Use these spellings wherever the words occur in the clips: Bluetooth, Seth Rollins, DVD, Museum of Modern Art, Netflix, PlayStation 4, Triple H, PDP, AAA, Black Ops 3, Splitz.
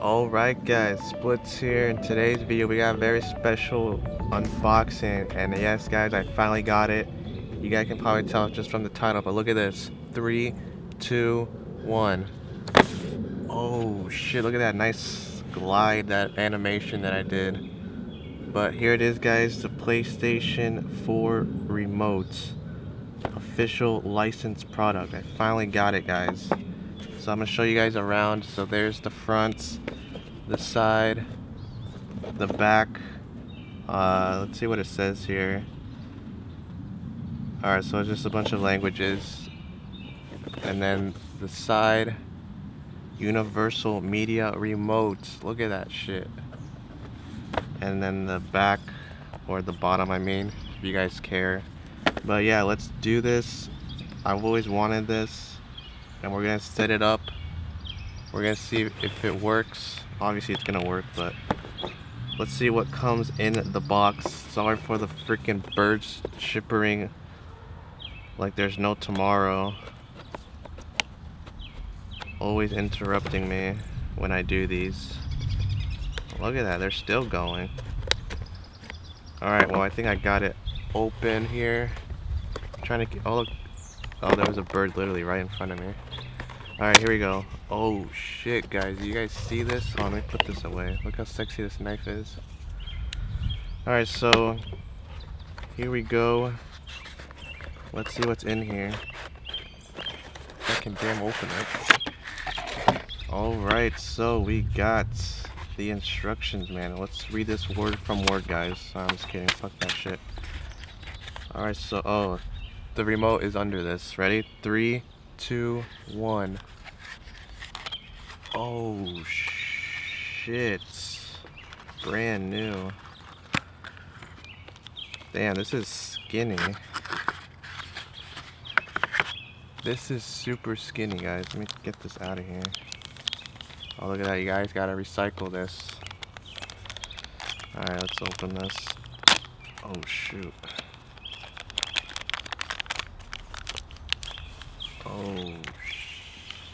Alright guys, Splitz here. In today's video we got a very special unboxing, and yes guys, I finally got it. You guys can probably tell just from the title, but look at this. 3, 2, 1. Oh shit, look at that nice glide, that animation that I did. But here it is guys, the PlayStation 4 remotes, official licensed product. I finally got it guys. So I'm going to show you guys around. So there's the front, the side, the back. Let's see what it says here. Alright, so it's just a bunch of languages. And then the side, Universal Media Remotes. Look at that shit. And then the back, or the bottom I mean, if you guys care. But yeah, let's do this. I've always wanted this. And we're gonna set it up. We're gonna see if it works. Obviously it's gonna work, but let's see what comes in the box. Sorry for the freaking birds chippering like there's no tomorrow, always interrupting me when I do these. Look at that, they're still going. Alright, well I think I got it open here. I'm trying to get, oh look. Oh, there was a bird literally right in front of me. Alright, here we go. Oh shit, guys. You guys see this? Oh, let me put this away. Look how sexy this knife is. Alright, so here we go. Let's see what's in here. I can damn open it. Alright, so we got the instructions, man. Let's read this word from word, guys. I'm just kidding. Fuck that shit. Alright, so, oh. The remote is under this. Ready? 3, 2, 1. Oh shit. Brand new. Damn, this is skinny. This is super skinny, guys. Let me get this out of here. Oh, look at that. You guys gotta recycle this. Alright, let's open this. Oh shoot. Oh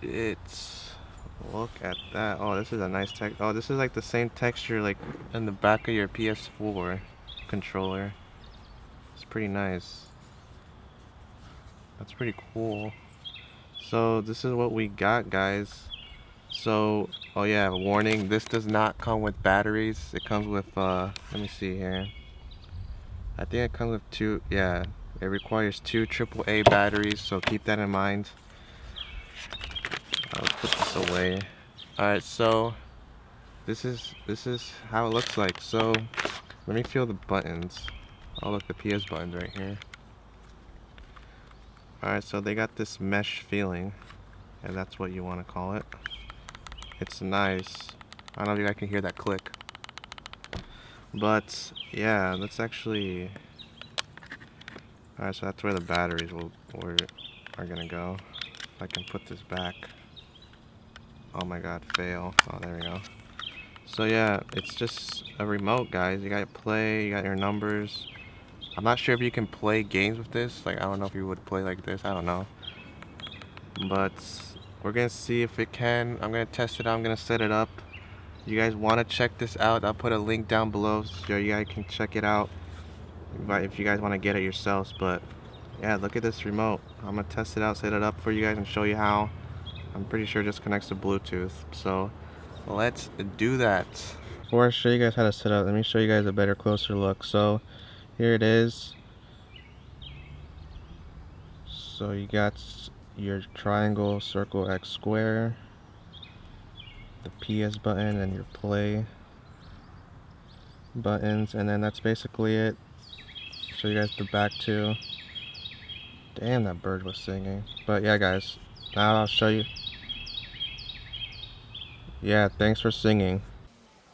shit, look at that. Oh, this is a nice tech. Oh, this is like the same texture like in the back of your PS4 controller. It's pretty nice. That's pretty cool. So this is what we got, guys. So, oh yeah, warning, this does not come with batteries. It comes with let me see here, I think it comes with two. Yeah, it requires 2 AAA batteries, so keep that in mind. I'll put this away. Alright, so this is how it looks like. So let me feel the buttons. Oh look, the PS buttons right here. Alright, so they got this mesh feeling, and that's what you want to call it. It's nice. I don't know if you guys can hear that click. But yeah, let's actually. Alright, so that's where the batteries are gonna go. If I can put this back. Oh my god, fail. Oh, there we go. So yeah, it's just a remote, guys. You gotta play, you got your numbers. I'm not sure if you can play games with this. Like, I don't know if you would play like this, I don't know. But we're gonna see if it can. I'm gonna test it out, I'm gonna set it up. You guys wanna check this out, I'll put a link down below so you guys can check it out. But if you guys want to get it yourselves. But yeah, look at this remote. I'm gonna test it out, set it up for you guys, and show you how. I'm pretty sure it just connects to Bluetooth, so let's do that. Before I show you guys how to set up, let me show you guys a better, closer look. So here it is. So you got your triangle, circle, X, square, the PS button, and your play buttons, and then that's basically it. Show you guys the back too. Damn, that bird was singing. But yeah guys, now I'll show you. Yeah, thanks for singing.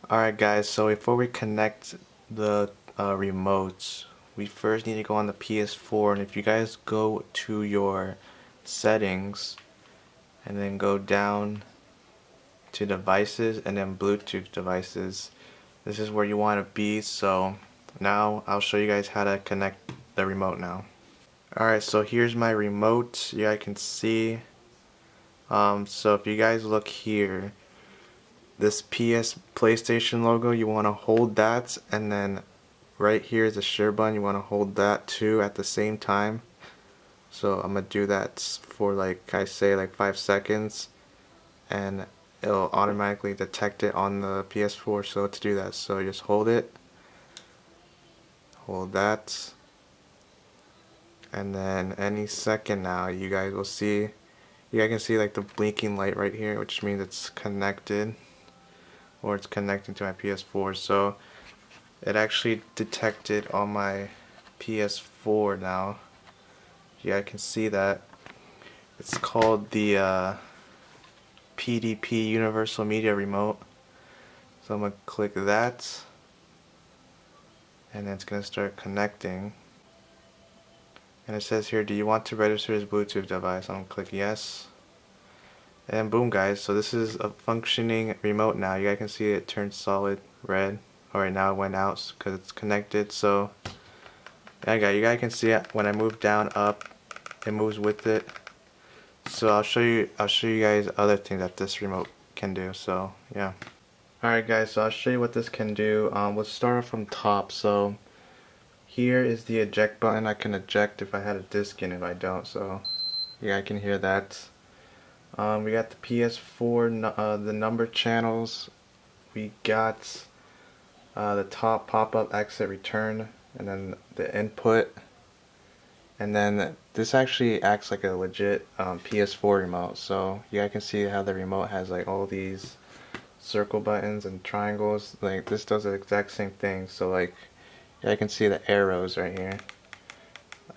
Alright guys, so before we connect the remotes, we first need to go on the PS4, and if you guys go to your settings and then go down to devices and then Bluetooth devices, this is where you want to be. So now I'll show you guys how to connect the remote now. Alright, so here's my remote. You guys can see. So if you guys look here, this PlayStation logo, you want to hold that, and then right here is the share button, you want to hold that too at the same time. So I'm going to do that for, like I say, like 5 seconds, and it'll automatically detect it on the PS4. So to do that, so just hold it, hold that, and then any second now you guys will see, you guys can see like the blinking light right here, which means it's connected, or it's connecting to my PS4. So it actually detected on my PS4 now. Yeah, I can see that. It's called the PDP Universal Media Remote. So I'm going to click that, and it's going to start connecting. And it says here, do you want to register as Bluetooth device? I'm going to click yes. And boom guys, so this is a functioning remote now. You guys can see it turned solid red. Alright, now it went out because it's connected. So yeah, you guys can see it when I move down up, it moves with it. So I'll show you guys other things that this remote can do. So yeah. Alright guys, so I'll show you what this can do. Let's start off from top. So here is the eject button. I can eject if I had a disc in, if I don't. So yeah, I can hear that. We got the PS4, the number channels. We got the top pop-up, exit, return, and then the input. And then this actually acts like a legit PS4 remote. So yeah, I can see how the remote has like all these circle buttons and triangles. Like this does the exact same thing. So like, yeah, I can see the arrows right here.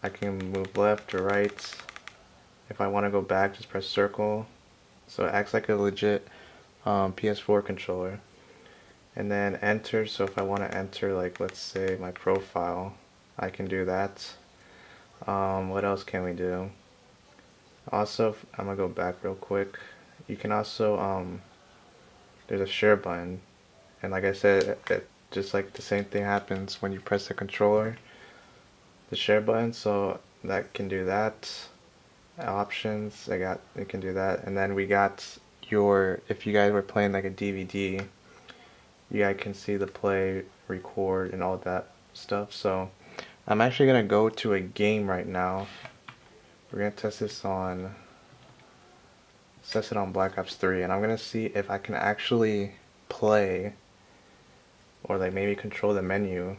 I can move left or right. If I want to go back, just press circle. So it acts like a legit PS4 controller. And then enter. So if I want to enter, like let's say my profile, I can do that. What else can we do? Also, I'm gonna go back real quick. You can also there's a share button, and like I said, it just like the same thing happens when you press the controller, the share button. So that can do that. Options, it can do that. And then we got your, if you guys were playing like a DVD, you guys can see the play, record, and all that stuff. So I'm actually gonna go to a game right now. We're gonna test it on Black Ops 3, and I'm gonna see if I can actually play, or like maybe control the menu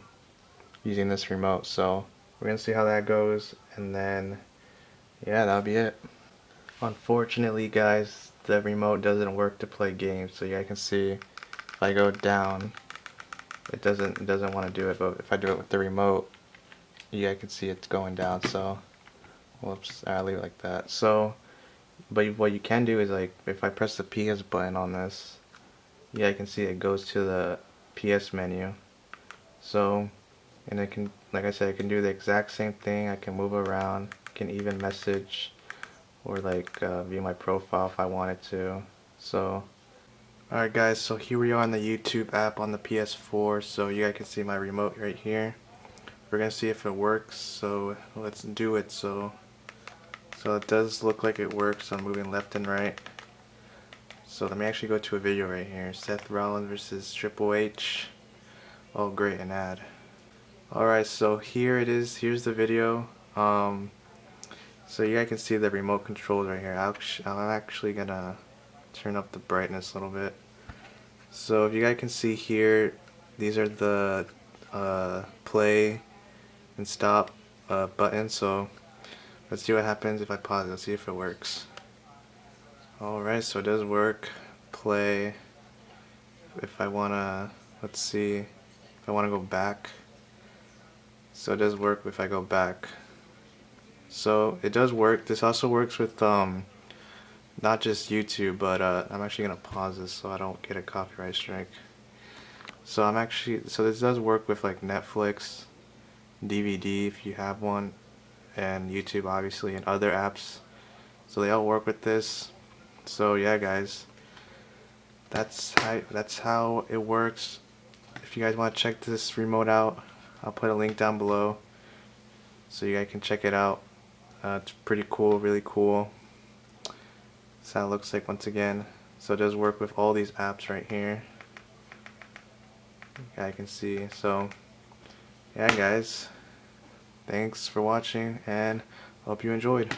using this remote. So we're gonna see how that goes, and then yeah, that'll be it. Unfortunately guys, the remote doesn't work to play games. So yeah, I can see if I go down, it doesn't want to do it. But if I do it with the remote, yeah, I can see it's going down. So whoops, I'll leave it like that. So but what you can do is, like if I press the PS button on this, yeah, I can see it goes to the PS menu. So, and I can, like I said, I can do the exact same thing. I can move around, I can even message, or like view my profile if I wanted to. So alright guys, so here we are on the YouTube app on the PS4. So you guys can see my remote right here. We're gonna see if it works, so let's do it. So it does look like it works. I'm moving left and right. So let me actually go to a video right here. Seth Rollins versus Triple H. Oh great, an ad. Alright, so here it is. Here's the video. So you guys can see the remote controls right here. I'm actually gonna turn up the brightness a little bit. So if you guys can see here, these are the play and stop button. So let's see what happens if I pause it. Let's see if it works. Alright, so it does work. Play. If I wanna, let's see, if I wanna go back. So it does work if I go back. So it does work. This also works with not just YouTube, but I'm actually gonna pause this so I don't get a copyright strike. So this does work with like Netflix, DVD if you have one, and YouTube obviously, and other apps. So they all work with this. So yeah guys, that's how it works. If you guys want to check this remote out, I'll put a link down below so you guys can check it out. It's pretty cool, really cool. That's how it looks like once again. So it does work with all these apps right here. Yeah, I can see. So yeah guys, thanks for watching and hope you enjoyed.